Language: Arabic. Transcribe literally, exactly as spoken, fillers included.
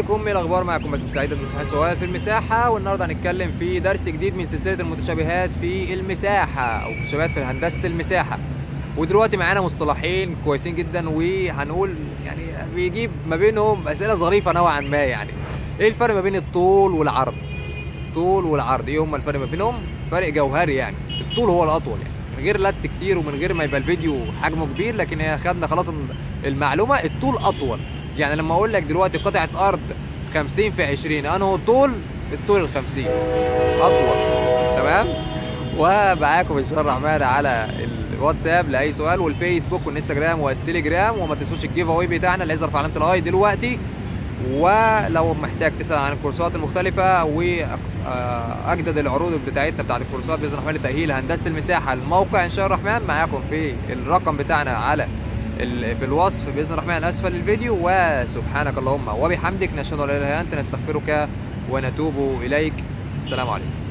ازيكم؟ ايه الاخبار؟ معكم باسم سعيد من مساحات سؤال في المساحه، والنهارده هنتكلم في درس جديد من سلسله المتشابهات في المساحه او المتشابهات في هندسه المساحه. ودلوقتي معانا مصطلحين كويسين جدا، وهنقول يعني بيجيب ما بينهم اسئله ظريفه نوعا ما. يعني ايه الفرق ما بين الطول والعرض؟ الطول والعرض ايه هما الفرق ما بينهم؟ فرق جوهري، يعني الطول هو الاطول، يعني من غير لت كتير ومن غير ما يبقى الفيديو حجمه كبير، لكن اخدنا خلاص المعلومه الطول اطول. يعني لما اقول لك دلوقتي قطعه ارض خمسين في عشرين، انا هو طول الطول الخمسين اطول. تمام؟ ومعاكم ان شاء الله الرحمن على الواتساب لاي سؤال، والفيسبوك والانستجرام والتليجرام، وما تنسوش الجيف اواي بتاعنا اللي هيظهر في علامه الاي دلوقتي. ولو محتاج تسال عن الكورسات المختلفه واجدد العروض بتاعتنا بتاعت الكورسات باذن الرحمن لتاهيل هندسه المساحه، الموقع ان شاء الله الرحمن معاكم في الرقم بتاعنا على في الوصف باذن الرحمن اسفل الفيديو. وسبحانك اللهم وبحمدك، نشهد ان لا اله الا انت، نستغفرك ونتوب اليك. السلام عليكم.